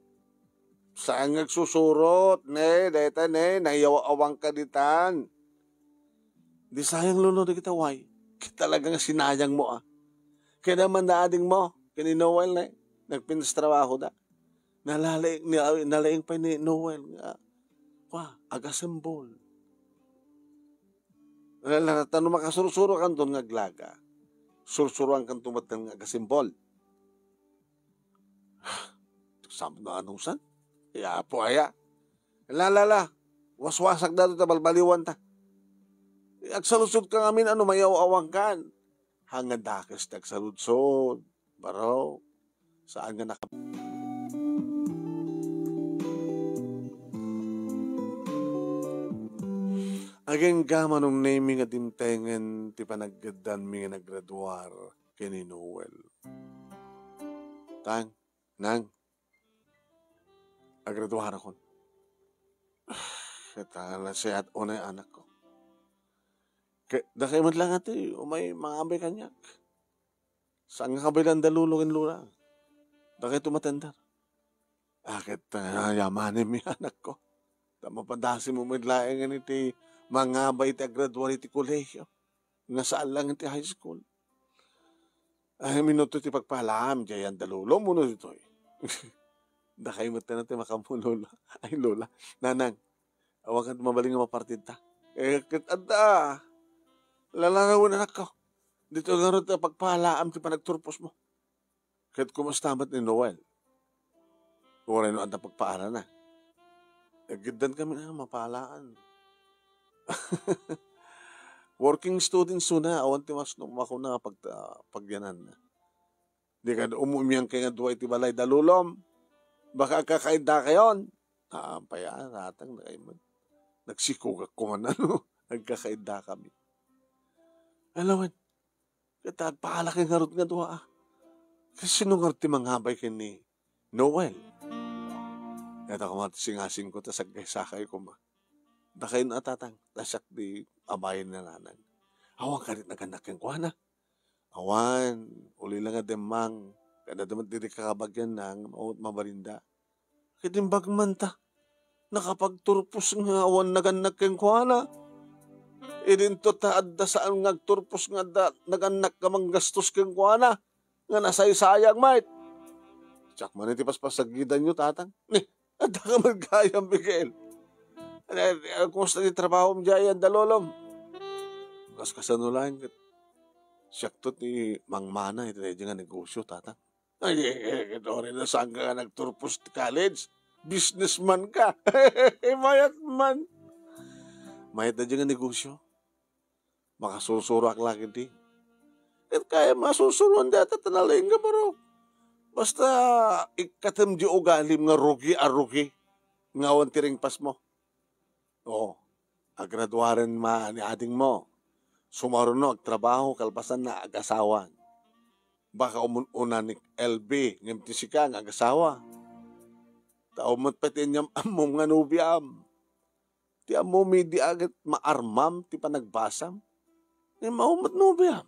Saan nagsusurot? Ne, deta ne, nahiyaw-awang kaditan. Di sayang, Lolo, di kita, why? Talagang sinayang mo, ah. Kaya naman naading mo, kini Noel, ne, nagpinastrabaho da. Nalaing pa ni Noel, nga. Wah, agasembol. Alala, tanong makasurusuro kan doon ngaglaga. Sursuruan kang tumatang agasimbol. Sampo na anong san? Iya po aya. Lalala. Waswasak dato ta balbaliwan ta. Agsalusod ka ngamin ano mayaw-awang kan. Hanggang dakis tagsaludsod. Baraw. Saan nga nakap... Aging gama nung naming at intengen ti panaggadan mi nga nagraduar kini Noel. Tang, nang, agraduar akon. Katala siya at unay anak ko. Dakay man lang ati, umay mga abay kanyak. Saan nga kabilang dalulogin lura? Dakay tumatandar. Akit yamanin mi anak ko. Tamapadasin mo midlaing ganiti mga bait agraduari ti kolehiyo. Nasaan lang ti high school. Ay, minuto ti pagpalam. Diyan yan, dalulo mo na dito eh. Dakay mo tayo natin makamulola. Ay, Lola. Nanang, awag at mabaling nga mapartid ta. Eh, katanda. Lalarawan anak ko. Dito nga rin pagpalam ti panagturpos mo. Kahit kumastamat ni Noel. Wala yun ang pagpaala na. Naggandan kami na mapalaan. Working students na awan timas nung ako na pagyanan na di ka umumiyang kaya nga duway tibalay dalulom baka kakainda kayon payaan ratang nagsikugak ko man ano nagkakainda kami alawan katag pahalaki nga rot nga duwa kasi nung rot timanghabay ka ni Noel yata kumatisingasing ko tasagay-sakay ko ma Dakay na atatang, lasak di abayan na nanan. Awan ka rin naganak yung kuha na. Awan, uli lang ademang. Kada naman diri kakabagyan ng mabarinda. Kitimbag man ta, nakapagturpos nga awan naganak yung kuha na. Irinto taad da saan nagturpos nga da, naganak ka mang gastos yung kuha na. Nga nasay-sayang, mate. Tsak man iti paspasagidan nyo, tatang. Ata ka man kayang, Miguel. Kumusta ni trabaho mo dyan, dalolom? Mas kasanulain ka. Siyaktot ni Mang Mana, ito na nga negosyo, tatang. Ay, ito rin na saan ka nagturpos to college? Businessman ka. Mayat man. Mayat na dyan nga negosyo. Makasusuro ak lang hindi. At kaya masusuroan data, tanalain ka baro. Basta ikatam di ugalim nga rugi-arugi. Ngawan tiring pas mo. Oo, agraduaren ma ni ading mo. Sumarunog, trabaho, kalpasan na agasawan. Baka umunan ni LB, ngam tisika nga agasawa. Taumot pati niyam amom nga nubiam. Ti amomi di agad maarmam, ti panagbasam. Ngam maumot nubiam.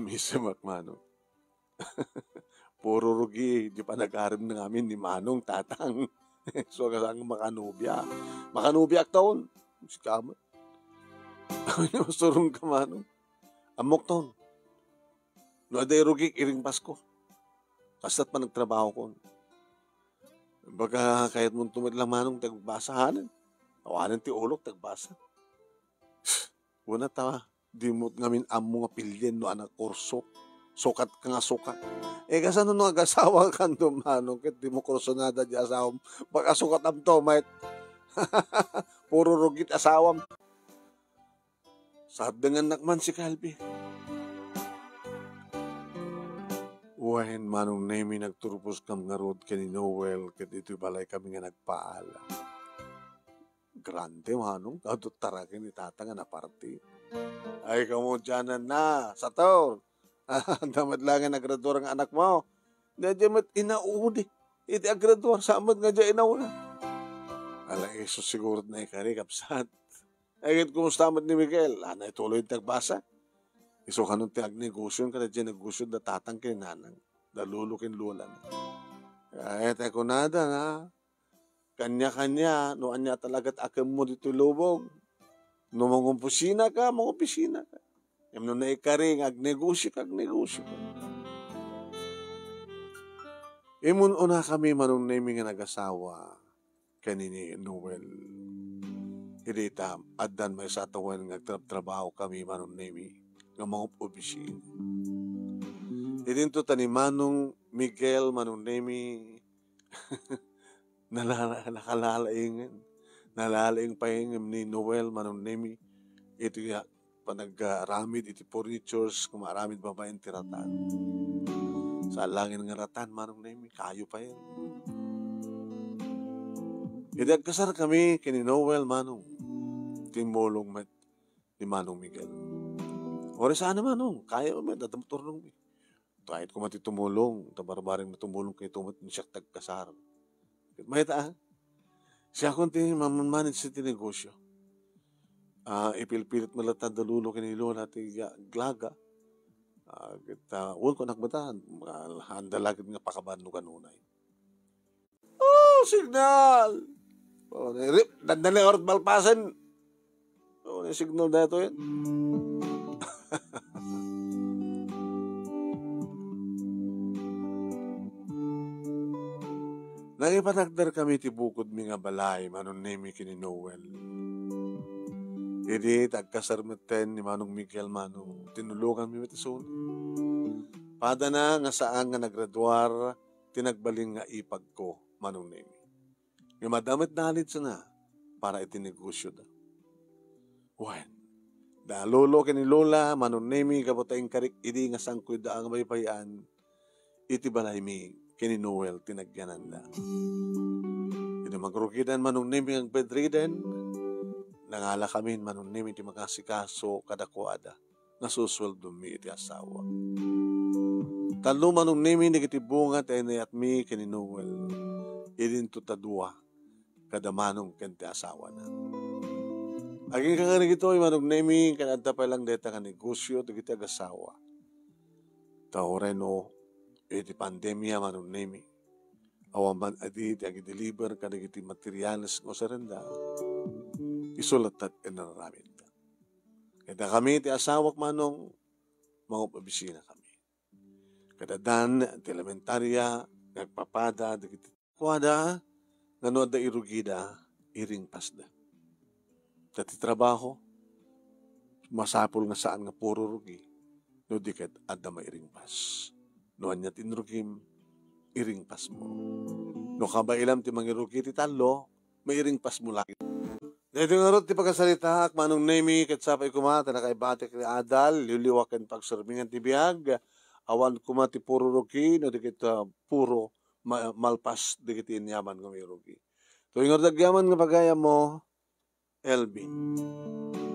Misa Macmano. Puro rugi, di pa nag-arim na namin ni Manong Tatang. So, kasang makanubya. Makanubya ak taon. Si Kamat. Masurong ka, Manong. Amok taon. No, aday rugi, iring Pasko. Kasta't pa nagtrabaho ko. Baga, kahit mong tumad lang, Manong, tagbasahanan. Tawanan ti ulok, tagbasa. Una, tama. Di mo't ngamin ang mga pilyen, no, anak korso. Sukat ka nga sukat. Eh, kasano nung agasawa ka nung Manong? Kit di mo kursonada di asawam. Pagkasukat ang tomait. Puro rugit asawam. Sad ng anak man si Calvi. Uwahin Manong Nemy nagturpos kam nga road ka ni Noel. Kit ito'y balay kami nga nagpaala. Grande Manong. Kadot tarakin ni tatang na party. Ay, kamudyanan na. Sa taon. Damat lang ang nagraduar ang anak mo. Nadya mat inaudi. Iti agraduar sa amat nga dya inaula. Ala iso siguro na ikarikapsat. Agit kumusta amat ni Miguel. Ana ituloy yung tagbasa. Iso ka nung tiag negosyon ka na dya negosyon na tatang kinanang. Dalulukin lulan. Kahit ako nada na. Kanya-kanya. Noan niya talaga't akin mo dito lubog. No mga opisina ka, mga opisina ka. Yung nung naikaring, agnegosyo ka. Imununa kami Manong Nemy nga nag-asawa kanini Noel. Irita, addan may satawan nga trabaho kami Manong Nemy nga mga opisina. Irinto tani Manong Miguel, Manong Nemy, nakalalaing, nalalaing pahingam ni Noel, Manong Nemy. Ito nga, panag-aramid iti furnitures kung maaramid ba ba yung tiratan sa langin ng ratan Manong Nemy kayo pa yan idagkasar kami kini Noel Manong timolong met ni Manong Miguel ori sana Manong kaya mo met datamturnong kahit kung matitumulong tabarbaring matumulong kay tumat ni siya tagkasar mahita siya konti mamanmanit sa tinegosyo. Ipilpilit malata dalulo kinilo natin glaga kita uwan ko nakbataan handa lagit nga pakabano kanunay oh signal oh, rip dandali orot balpasan oh signal na ito yan nagipanagdar kami tibukod mga balay Manong Nemy kini Noel. Hindi, tagkasarmeten ni Manong Miguel Manong. Tinulugan mi metisun. Pada na nga saan nga nagraduar, tinagbaling nga ipag ko, Manong Nemy. Yung madamit knowledge na para itinegosyo da. When, dalolo kini Lola, Manong Nemy, kapotayang karik, hindi nga sangkoy da ang baypayan, itibalay mi kini Noel, tinagyanan da. Hindi magrukidan, Manong Nemy, ang bedridden, nangala kami Manong Nemy iti makasikaso kadakuada nasusweldo mi iti asawa. Talo Manong Nemy nagitibunga tayo na yatmi kini Noel. Idinto tadua kada manong kenti asawa na. Aging kakanig ito ay Manong Nemy kanada pa lang deta nga negosyo ito kita agasawa. Taoreno iti pandemya Manong Nemy. Awaman adi iti agideliver kanag iti materialis ng sarenda. Isulatat at nararamid ka. Kada kami ti asawak Manong, mangupabisina kami. Kada dan, ti elementarya, nagpapada, dagitikwada, nanood na irugida, iringpas na. Dati trabaho, masapul nga saan nga puro rugi, no diket adda mairingpas. Noan niya tinrugim, iringpas mo. No kabailam ti mangirugi ti talo, mairingpas mo laki. Dito nga ro't di pagkasalita ak Manong Nemy katsapay kumata na kay batik ni Adal liliwakan pagsermingan tibiyag awan kumati puro rugi no dikit puro malpas dikit inyaman kami rugi. Tuwing ordag yaman nga pagaya mo Elvin.